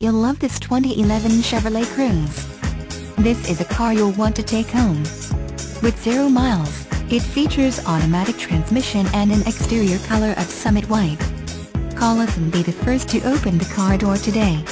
You'll love this 2011 Chevrolet Cruze. This is a car you'll want to take home. With 0 miles, it features automatic transmission and an exterior color of Summit White. Call us and be the first to open the car door today.